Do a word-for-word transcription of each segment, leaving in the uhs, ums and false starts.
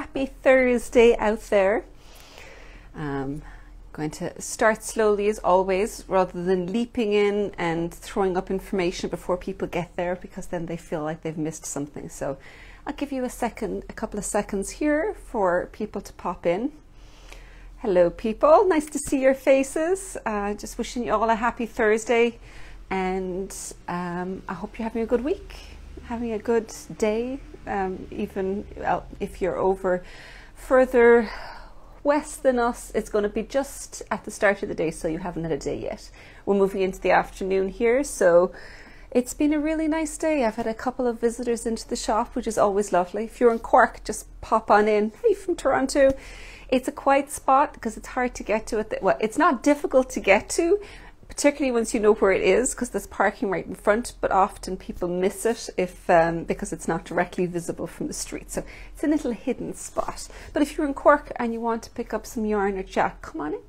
happy Thursday out there. Um, going to start slowly as always, rather than leaping in and throwing up information before people get there, because then they feel like they've missed something. So I'll give you a second, a couple of seconds here for people to pop in. Hello people, nice to see your faces. Uh, just wishing you all a happy Thursday, and um, I hope you're having a good week, having a good day, um, even if you're over further west than us. It's going to be just at the start of the day, so you haven't had a day yet. We're moving into the afternoon here, so it's been a really nice day. I've had a couple of visitors into the shop, which is always lovely. If you're in Cork, just pop on in. Hey, from Toronto. It's a quiet spot because it's hard to get to. It well, it's not difficult to get to, particularly once you know where it is, because there's parking right in front, but often people miss it if um, because it's not directly visible from the street. So it's a little hidden spot. But if you're in Cork and you want to pick up some yarn or chat, come on in.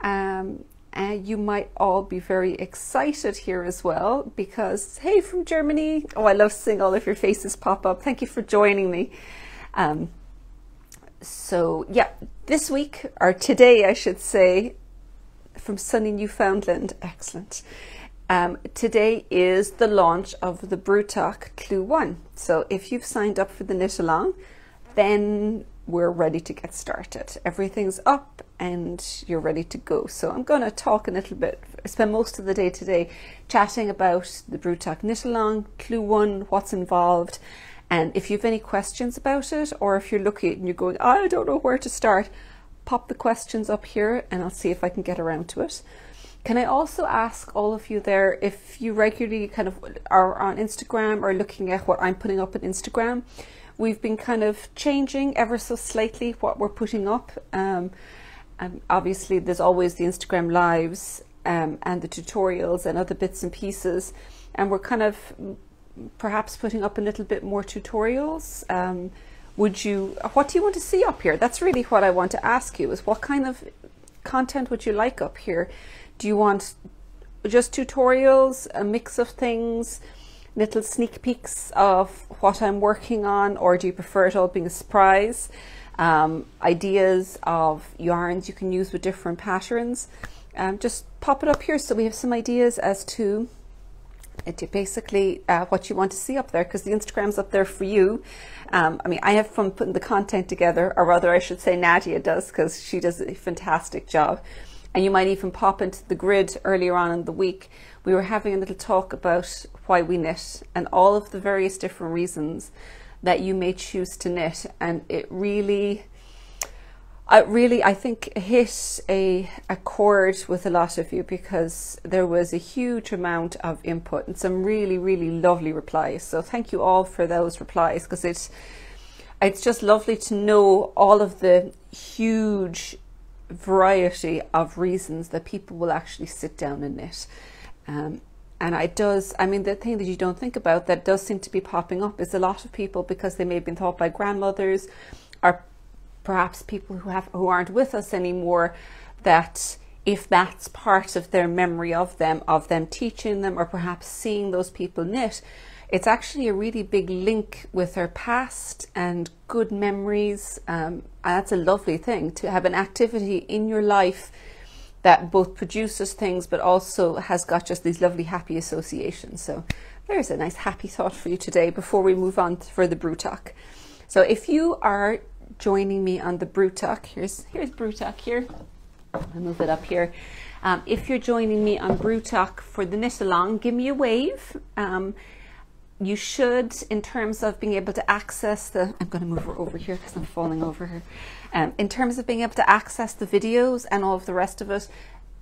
Um, and you might all be very excited here as well, because hey, from Germany. Oh, I love seeing all of your faces pop up. Thank you for joining me. Um, so yeah, this week, or today I should say, from sunny Newfoundland. Excellent. Um, today is the launch of the Brutach Clue one. So if you've signed up for the Knit Along, then we're ready to get started. Everything's up and you're ready to go. So I'm going to talk a little bit, spend most of the day today chatting about the Brutach Knit Along, Clue one, what's involved. And if you have any questions about it, or if you're looking at it and you're going, I don't know where to start, pop the questions up here and I'll see if I can get around to it. Can I also ask all of you there, if you regularly kind of are on Instagram or looking at what I'm putting up on Instagram, we've been kind of changing ever so slightly what we're putting up. Um, and obviously there's always the Instagram lives um, and the tutorials and other bits and pieces. And we're kind of perhaps putting up a little bit more tutorials. Um, Would you, what do you want to see up here? That's really what I want to ask you, is what kind of content would you like up here? Do you want just tutorials, a mix of things, little sneak peeks of what I'm working on, or do you prefer it all being a surprise? Um, ideas of yarns you can use with different patterns. Um, just pop it up here so we have some ideas as to basically uh, what you want to see up there, because the Instagram's up there for you. Um, I mean, I have fun putting the content together, or rather I should say Nadia does, because she does a fantastic job. And you might even pop into the grid earlier on in the week. We were having a little talk about why we knit and all of the various different reasons that you may choose to knit. And it really, it really, I think, hit a, a chord with a lot of you, because there was a huge amount of input and some really, really lovely replies. So thank you all for those replies, because it's, it's just lovely to know all of the huge variety of reasons that people will actually sit down and knit. Um, and it does, I mean, the thing that you don't think about that does seem to be popping up is a lot of people, because they may have been taught by grandmothers, or perhaps people who have who aren't with us anymore, that if that's part of their memory of them, of them teaching them, or perhaps seeing those people knit, it's actually a really big link with their past and good memories. Um, and that's a lovely thing, to have an activity in your life that both produces things but also has got just these lovely happy associations. So there's a nice happy thought for you today before we move on for the Brutach. So if you are joining me on the Brutach, here's here's Brutach here, I'll move it up here. Um, if you're joining me on Brutach for the Knit Along, give me a wave. Um, you should, in terms of being able to access the, I'm going to move her over here because I'm falling over her, um, in terms of being able to access the videos and all of the rest of it,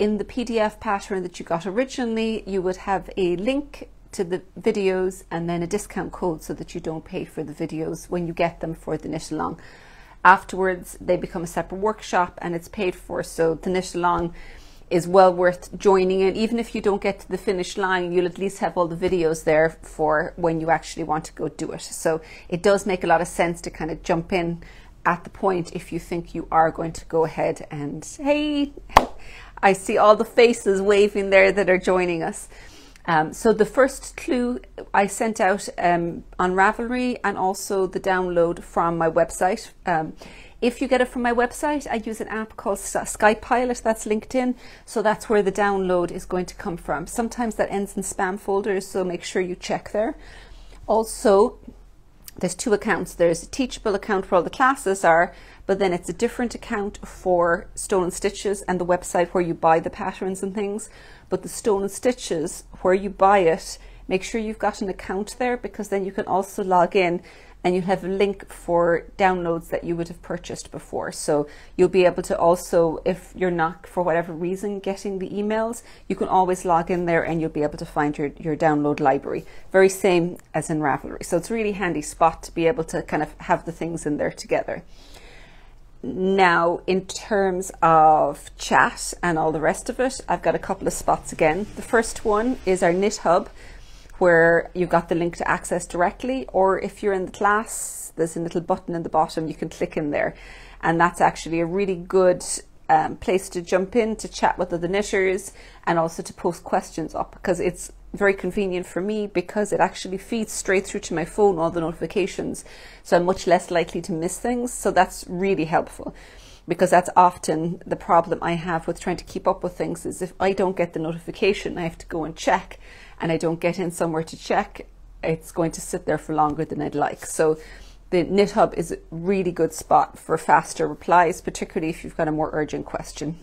in the P D F pattern that you got originally, you would have a link to the videos and then a discount code so that you don't pay for the videos when you get them for the Knit Along. Afterwards, they become a separate workshop and it's paid for, so the Knit Along is well worth joining in. Even if you don't get to the finish line, you'll at least have all the videos there for when you actually want to go do it. So it does make a lot of sense to kind of jump in at the point if you think you are going to go ahead and, hey, I see all the faces waving there that are joining us. Um, so the first clue I sent out um, on Ravelry, and also the download from my website. Um, if you get it from my website, I use an app called Sky Pilot that's linked in, so that's where the download is going to come from. Sometimes that ends in spam folders, so make sure you check there. Also, there's two accounts. There's a Teachable account where all the classes are, but then it's a different account for Stolen Stitches and the website where you buy the patterns and things. But the Stolen Stitches, where you buy it, make sure you've got an account there, because then you can also log in and you have a link for downloads that you would have purchased before. So you'll be able to also, if you're not for whatever reason getting the emails, you can always log in there and you'll be able to find your, your download library. Very same as in Ravelry. So it's a really handy spot to be able to kind of have the things in there together. Now, in terms of chat and all the rest of it, I've got a couple of spots again. The first one is our Knit Hub, where you've got the link to access directly, or if you're in the class, there's a little button in the bottom, you can click in there. And that's actually a really good um, place to jump in, to chat with other knitters, and also to post questions up, because it's very convenient for me, because it actually feeds straight through to my phone, all the notifications. So I'm much less likely to miss things. So that's really helpful, because that's often the problem I have with trying to keep up with things, is if I don't get the notification, I have to go and check, and I don't get in somewhere to check, it's going to sit there for longer than I'd like. So the Knit Hub is a really good spot for faster replies, particularly if you've got a more urgent question.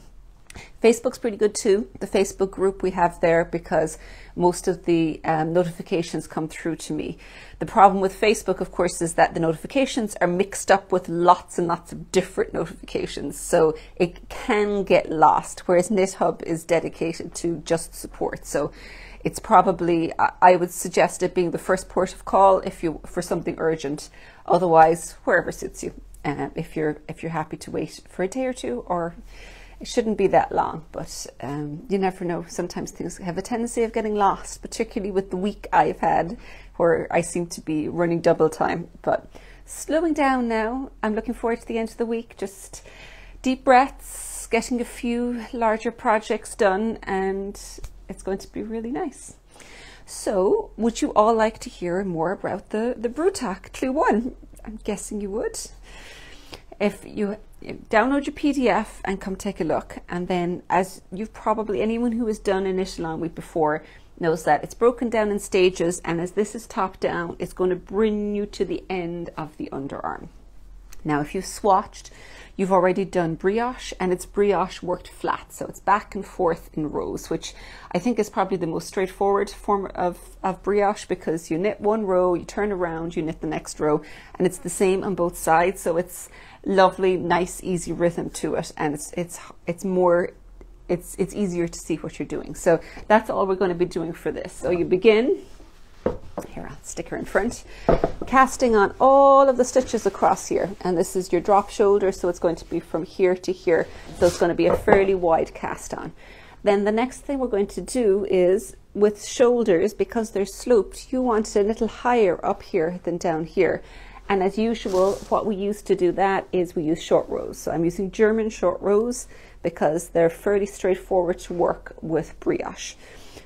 Facebook's pretty good too. The Facebook group we have there, because most of the um, notifications come through to me. The problem with Facebook, of course, is that the notifications are mixed up with lots and lots of different notifications, so it can get lost, whereas Knit Hub is dedicated to just support. So it's probably, I would suggest it being the first port of call if you for something urgent. Otherwise, wherever suits you. Um, if you're if you're happy to wait for a day or two, or it shouldn't be that long, but um, you never know. Sometimes things have a tendency of getting lost, particularly with the week I've had, where I seem to be running double time. But slowing down now, I'm looking forward to the end of the week. Just deep breaths, getting a few larger projects done, and it's going to be really nice. So would you all like to hear more about the, the Brutach Clue one? I'm guessing you would. If you download your P D F and come take a look, and then, as you've probably, anyone who has done a Knit Along week before knows that it's broken down in stages, and as this is top down, it's going to bring you to the end of the underarm. Now, if you've swatched, you've already done brioche, and it's brioche worked flat, so it's back and forth in rows, which I think is probably the most straightforward form of, of brioche, because you knit one row, you turn around, you knit the next row, and it's the same on both sides, so it's lovely, nice, easy rhythm to it, and it's it's it's more it's it's easier to see what you're doing. So that's all we're going to be doing for this. So you begin. Here, I'll stick her in front, casting on all of the stitches across here, and this is your drop shoulder, so it's going to be from here to here, so it's going to be a fairly wide cast on. Then the next thing we're going to do is, with shoulders, because they're sloped, you want it a little higher up here than down here, and as usual, what we use to do that is we use short rows. So I'm using German short rows, because they're fairly straightforward to work with brioche.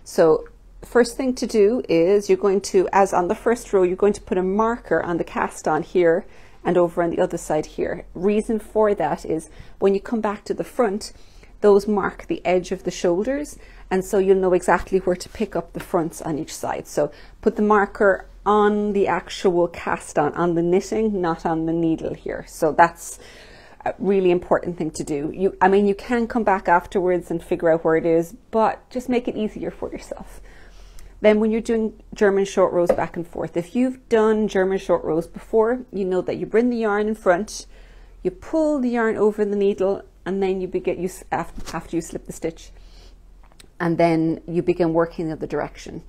So first thing to do is, you're going to, as on the first row, you're going to put a marker on the cast on here and over on the other side here. Reason for that is, when you come back to the front, those mark the edge of the shoulders, and so you'll know exactly where to pick up the fronts on each side. So put the marker on the actual cast on, on the knitting, not on the needle here. So that's a really important thing to do. You, I mean, you can come back afterwards and figure out where it is, but just make it easier for yourself. Then when you're doing German short rows back and forth, if you've done German short rows before, you know that you bring the yarn in front, you pull the yarn over the needle, and then you begin, you, after, after you slip the stitch, and then you begin working the other direction.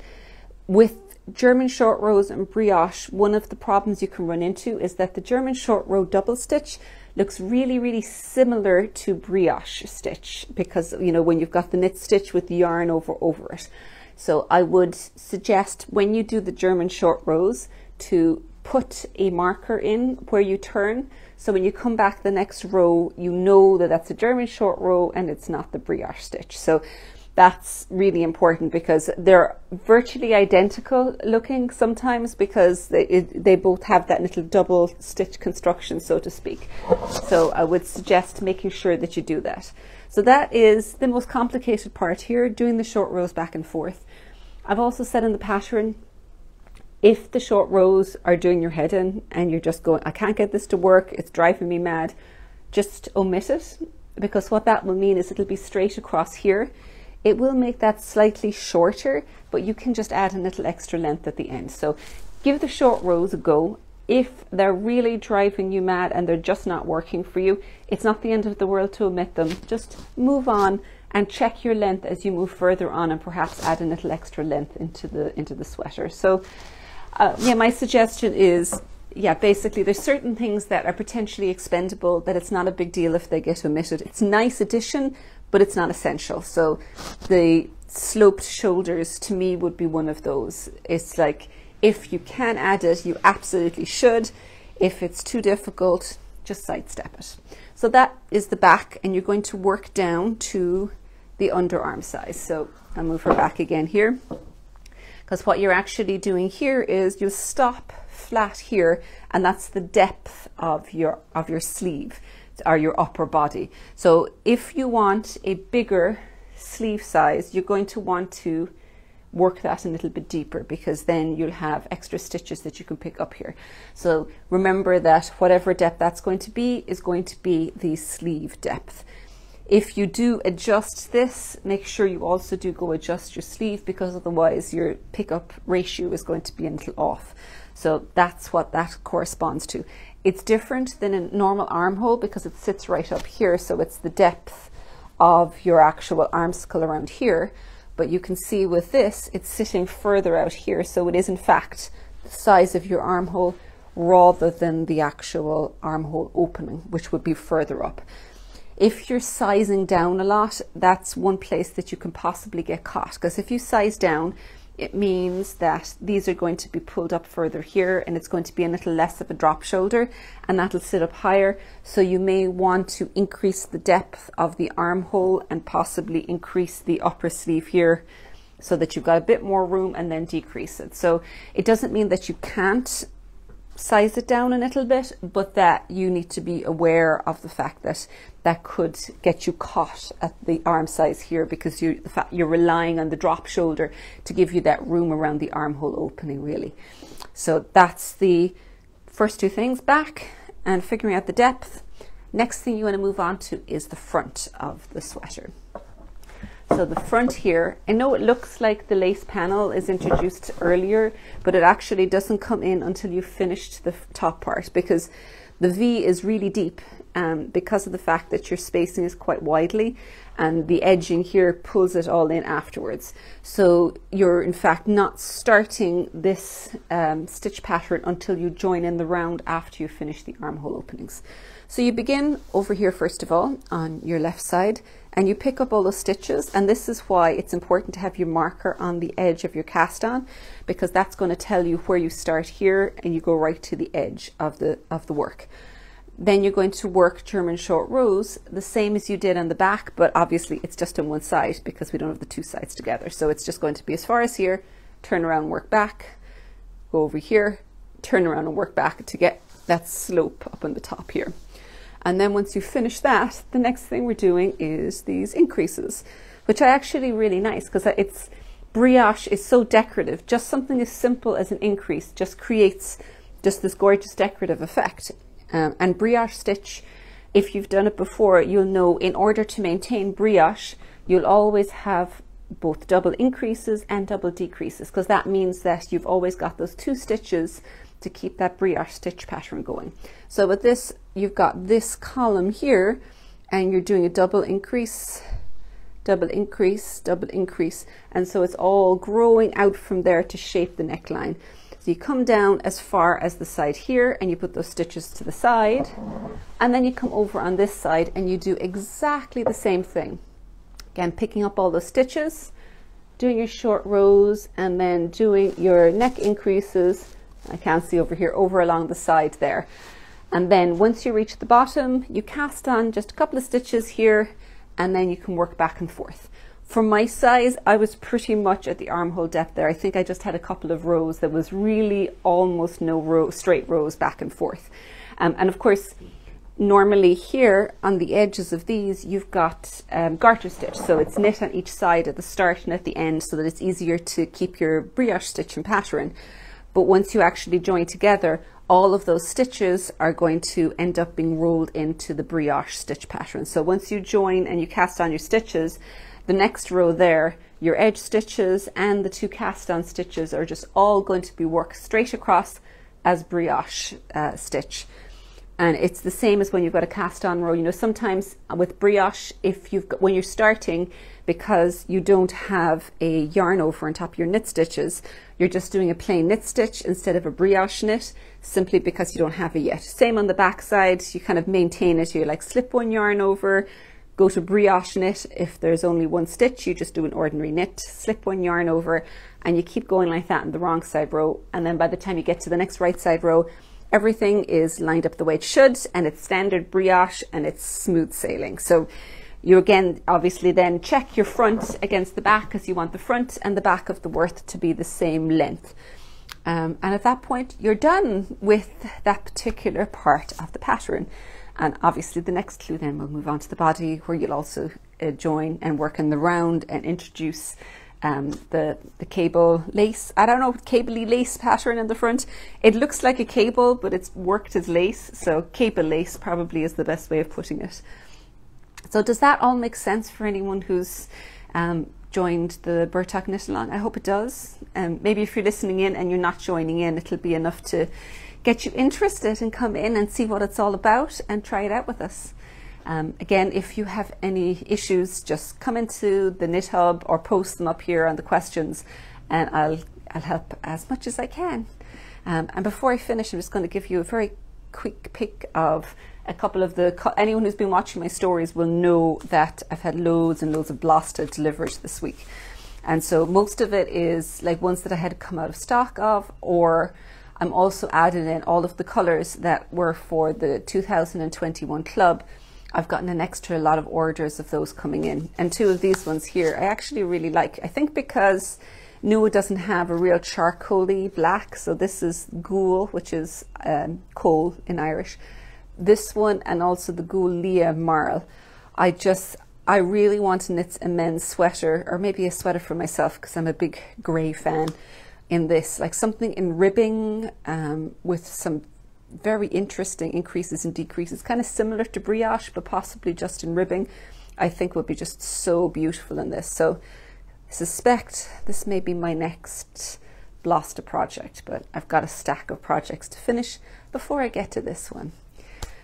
With German short rows and brioche, one of the problems you can run into is that the German short row double stitch looks really, really similar to brioche stitch, because, you know, when you've got the knit stitch with the yarn over over it. So I would suggest, when you do the German short rows, to put a marker in where you turn, so when you come back the next row, you know that that's a German short row and it's not the brioche stitch. So that's really important because they're virtually identical looking sometimes because they, it, they both have that little double stitch construction, so to speak. So I would suggest making sure that you do that. So that is the most complicated part here, doing the short rows back and forth. I've also said in the pattern, if the short rows are doing your head in and you're just going, I can't get this to work, it's driving me mad, just omit it, because what that will mean is it'll be straight across here. It will make that slightly shorter, but you can just add a little extra length at the end. So give the short rows a go. If they're really driving you mad and they're just not working for you, it's not the end of the world to omit them. Just move on and check your length as you move further on and perhaps add a little extra length into the, into the sweater. So uh, yeah, my suggestion is, yeah, basically there's certain things that are potentially expendable that it's not a big deal if they get omitted. It's a nice addition, but it's not essential. So the sloped shoulders to me would be one of those. It's like, if you can add it, you absolutely should. If it's too difficult, just sidestep it. So that is the back, and you're going to work down to the underarm size. So I'll move her back again here, because what you're actually doing here is you stop flat here, and that's the depth of your, of your sleeve, or your upper body. So if you want a bigger sleeve size, you're going to want to work that a little bit deeper, because then you'll have extra stitches that you can pick up here. So remember that whatever depth that's going to be is going to be the sleeve depth. If you do adjust this, make sure you also do go adjust your sleeve, because otherwise your pickup ratio is going to be a little off. So that's what that corresponds to. It's different than a normal armhole because it sits right up here, so it's the depth of your actual armsicle around here. But you can see with this, it's sitting further out here, so it is in fact the size of your armhole rather than the actual armhole opening, which would be further up. If you're sizing down a lot, that's one place that you can possibly get caught, because if you size down, it means that these are going to be pulled up further here, and it's going to be a little less of a drop shoulder, and that'll sit up higher. So you may want to increase the depth of the armhole and possibly increase the upper sleeve here so that you've got a bit more room, and then decrease it. So it doesn't mean that you can't size it down a little bit, but that you need to be aware of the fact that that could get you caught at the arm size here, because you, you're relying on the drop shoulder to give you that room around the armhole opening, really. So that's the first two things, back and figuring out the depth. Next thing you want to move on to is the front of the sweater. So the front here, I know it looks like the lace panel is introduced earlier, but it actually doesn't come in until you've finished the top part, because the V is really deep um, because of the fact that your spacing is quite widely, and the edging here pulls it all in afterwards. So you're in fact not starting this um, stitch pattern until you join in the round after you finish the armhole openings. So you begin over here first of all on your left side, and you pick up all those stitches, and this is why it's important to have your marker on the edge of your cast on, because that's going to tell you where you start here, and you go right to the edge of the of the work. Then you're going to work German short rows the same as you did on the back, but obviously it's just on one side because we don't have the two sides together, so it's just going to be as far as here, turn around, work back, go over here, turn around and work back to get that slope up on the top here. And then once you finish that, the next thing we're doing is these increases, which are actually really nice, because it's brioche is so decorative. Just something as simple as an increase just creates just this gorgeous decorative effect. Um, and brioche stitch, if you've done it before, you'll know in order to maintain brioche, you'll always have both double increases and double decreases, because that means that you've always got those two stitches to keep that brioche stitch pattern going. So with this, you've got this column here, and you're doing a double increase, double increase, double increase, and so it's all growing out from there to shape the neckline. So you come down as far as the side here, and you put those stitches to the side, and then you come over on this side and you do exactly the same thing. Again, picking up all those stitches, doing your short rows, and then doing your neck increases, I can't see over here, over along the side there. And then once you reach the bottom, you cast on just a couple of stitches here, and then you can work back and forth. For my size, I was pretty much at the armhole depth there. I think I just had a couple of rows. There was really almost no row, straight rows back and forth. Um, and of course, normally here on the edges of these, you've got um, garter stitch. So it's knit on each side at the start and at the end so that it's easier to keep your brioche stitch and pattern. But once you actually join together, all of those stitches are going to end up being rolled into the brioche stitch pattern. So once you join and you cast on your stitches, the next row there, your edge stitches and the two cast on stitches are just all going to be worked straight across as brioche uh, stitch. And it's the same as when you've got a cast on row. You know, sometimes with brioche, if you've got, when you're starting, because you don't have a yarn over on top of your knit stitches, you're just doing a plain knit stitch instead of a brioche knit, simply because you don't have it yet. Same on the back side, you kind of maintain it. You like slip one yarn over, go to brioche knit. If there's only one stitch, you just do an ordinary knit, slip one yarn over, and you keep going like that in the wrong side row. And then by the time you get to the next right side row, everything is lined up the way it should, and it's standard brioche and it's smooth sailing. So you again, obviously then check your front against the back, because you want the front and the back of the worth to be the same length. Um, and at that point, you're done with that particular part of the pattern. And obviously the next clue then will move on to the body, where you'll also uh, join and work in the round and introduce um, the, the cable lace. I don't know, cable-y lace pattern in the front. It looks like a cable, but it's worked as lace. So cable lace probably is the best way of putting it. So does that all make sense for anyone who's um, joined the Brutach Knit Along? I hope it does. Um, maybe if you're listening in and you're not joining in, it'll be enough to get you interested and come in and see what it's all about and try it out with us. Um, again, if you have any issues, just come into the Knit Hub or post them up here on the questions, and I'll, I'll help as much as I can. Um, and before I finish, I'm just going to give you a very quick pick of a couple of the, anyone who's been watching my stories will know that I've had loads and loads of Blosta delivered this week. And so most of it is like ones that I had come out of stock of, or I'm also adding in all of the colors that were for the two thousand twenty-one club. I've gotten an extra lot of orders of those coming in. And two of these ones here, I actually really like. I think because Nua doesn't have a real charcoaly black, so this is Ghoul, which is um, coal in Irish. This one, and also the Ghoulia Marl. I just, I really want to knit a men's sweater, or maybe a sweater for myself, because I'm a big grey fan. In this, like something in ribbing um, with some very interesting increases and decreases, kind of similar to brioche, but possibly just in ribbing, I think would be just so beautiful in this. So I suspect this may be my next Blosta project, but I've got a stack of projects to finish before I get to this one.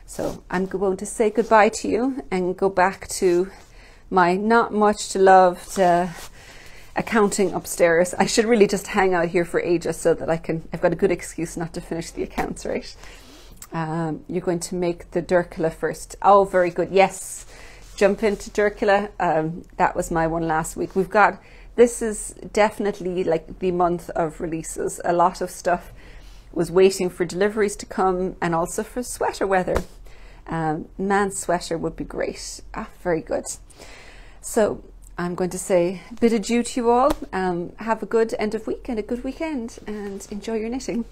So I'm going to say goodbye to you and go back to my not much to love to accounting upstairs. I should really just hang out here for ages so that I can, I've got a good excuse not to finish the accounts, right? Um, you're going to make the Dracula first. Oh, very good. Yes. Jump into Dracula. Um, that was my one last week. We've got, this is definitely like the month of releases. A lot of stuff was waiting for deliveries to come, and also for sweater weather. Um, man's sweater would be great. Ah, very good. So I'm going to say a bit adieu to you all. Um, have a good end of week and a good weekend, and enjoy your knitting.